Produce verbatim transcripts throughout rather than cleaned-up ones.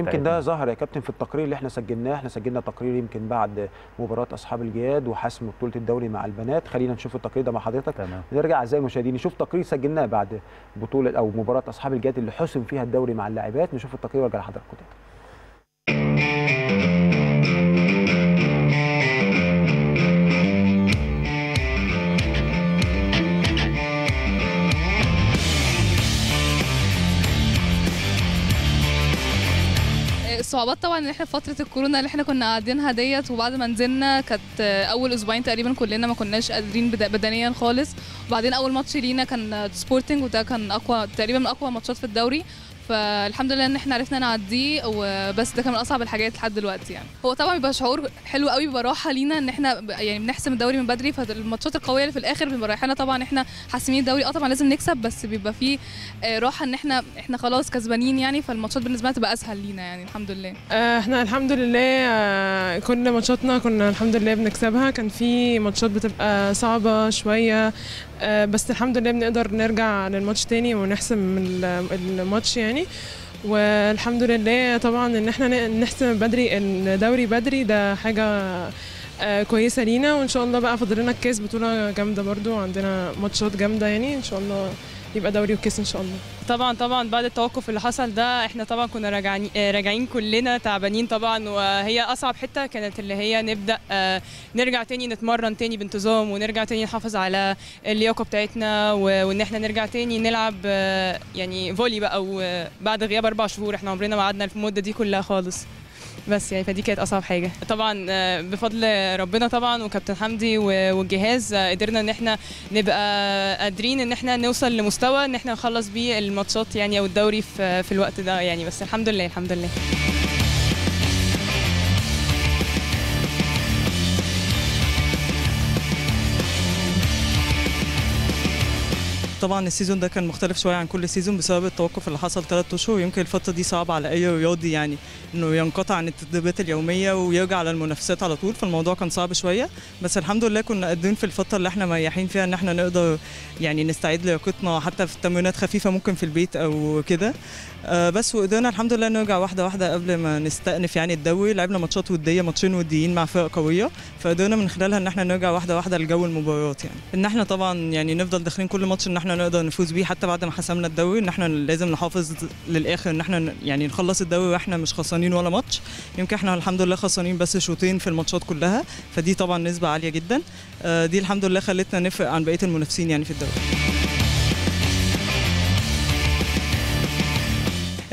يمكن ده ظهر يا كابتن في التقرير اللي احنا سجلناه، احنا سجلنا تقرير يمكن بعد مباراه اصحاب الجياد وحسم بطوله الدوري مع البنات. خلينا نشوف التقرير ده مع حضرتك، نرجع اعزائي المشاهدين نشوف تقرير سجلناه بعد بطوله او مباراه اصحاب الجياد اللي حسم فيها الدوري مع اللاعبات. نشوف التقرير وارجع لحضرتك. الصعوبات طبعا اللي احنا في فتره الكورونا اللي احنا كنا قاعدينها ديت، وبعد ما نزلنا كانت اول اسبوعين تقريبا كلنا ما كناش قادرين بدنيا خالص، وبعدين اول ماتش لينا كان سبورتنج وده كان اقوى تقريبا من اقوى ماتشات في الدوري، فالحمد لله ان احنا عرفنا نعديه، وبس ده كان من اصعب الحاجات لحد دلوقتي. يعني هو طبعا بيبقى شعور حلو قوي، بيبقى راحه لينا ان احنا يعني بنحسم الدوري من بدري، فالماتشات القويه اللي في الاخر بنبقى رايحينها طبعا احنا حاسمين الدوري، اه طبعا لازم نكسب، بس بيبقى فيه راحه ان احنا احنا خلاص كسبانين يعني، فالماتشات بالنسبه لنا تبقى اسهل لينا يعني الحمد لله. احنا الحمد لله كل ماتشاتنا كنا الحمد لله بنكسبها، كان في ماتشات بتبقى صعبه شويه بس الحمد لله بنقدر نرجع للماتش تاني ونحسم الماتش يعني، والحمد لله طبعا ان احنا نحسم بدري الدوري بدري ده حاجه كويسه لينا، وان شاء الله بقى فاضل لنا الكاس بطوله جامده برده، عندنا ماتشات جامده يعني ان شاء الله يبقى دوري وكاس ان شاء الله. طبعا طبعا بعد التوقف اللي حصل ده احنا طبعا كنا راجعين راجعين كلنا تعبانين طبعا، وهي اصعب حته كانت اللي هي نبدا نرجع تاني نتمرن تاني بانتظام، ونرجع تاني نحافظ على اللياقه بتاعتنا، وان احنا نرجع تاني نلعب يعني فولي بقى، وبعد غياب اربع شهور احنا عمرنا ما قعدنا في المده دي كلها خالص بس يعني، فدي كانت اصعب حاجه طبعا. بفضل ربنا طبعا وكابتن حمدي والجهاز قدرنا ان احنا نبقى قادرين ان احنا نوصل لمستوى ان احنا نخلص بيه الماتشات يعني او الدوري في, في الوقت ده يعني، بس الحمد لله الحمد لله. طبعا السيزون ده كان مختلف شويه عن كل سيزون بسبب التوقف اللي حصل ثلاث اشهر، ويمكن الفتره دي صعبه على اي رياضي يعني انه ينقطع عن التدريبات اليوميه ويرجع على المنافسات على طول، فالموضوع كان صعب شويه، بس الحمد لله كنا قادرين في الفتره اللي احنا مريحين فيها ان احنا نقدر يعني نستعيد لياقتنا حتى في تمرينات خفيفه ممكن في البيت او كده آه بس، وقدرنا الحمد لله نرجع واحده واحده قبل ما نستأنف يعني الدوري. لعبنا ماتشات وديه ماتشين وديين مع فرق قويه، فقدرنا من خلالها ان احنا نرجع واحده واحده لجو المباريات يعني، ان احنا طبعا يعني نفضل داخلين كل ماتش ان احنا نقدر نفوز بيه حتى بعد ما حسمنا الدوري، ان احنا لازم نحافظ للاخر ان احنا يعني نخلص الدوري واحنا مش خسرانين ولا ماتش. يمكن احنا الحمد لله خسرانين بس شوطين في الماتشات كلها، فدي طبعا نسبه عاليه جدا آه دي الحمد لله خلتنا نفرق عن بقيه المنافسين يعني في الدوري.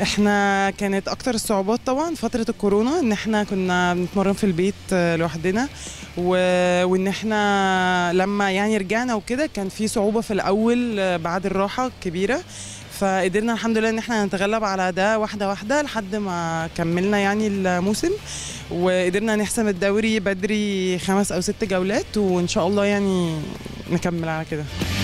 احنا كانت اكتر الصعوبات طبعا فتره الكورونا ان احنا كنا بنتمرن في البيت لوحدنا، وان احنا لما يعني رجعنا وكده كان في صعوبه في الاول بعد الراحه كبيره، فقدرنا الحمد لله ان احنا نتغلب على ده واحده واحده لحد ما كملنا يعني الموسم، وقدرنا نحسم الدوري بدري خمس او ست جولات، وان شاء الله يعني نكمل على كده.